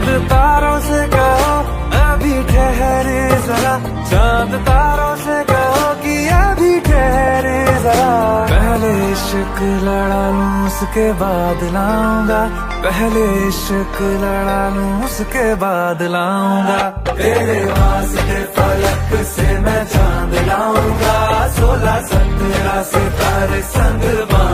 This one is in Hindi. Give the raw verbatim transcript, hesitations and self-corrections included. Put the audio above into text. चाँद तारों से कहो अभी ठहरे जरा, चाँद तारों से कहो कि अभी ठहरे जरा। पहले इश्क लड़ा लूँ उसके बाद लाऊंगा, पहले इश्क लड़ा लूँ उसके बाद लाऊंगा। तेरे वास्ते फलक से मैं चाँद लाऊंगा, सोलह सत्रह सितारे संग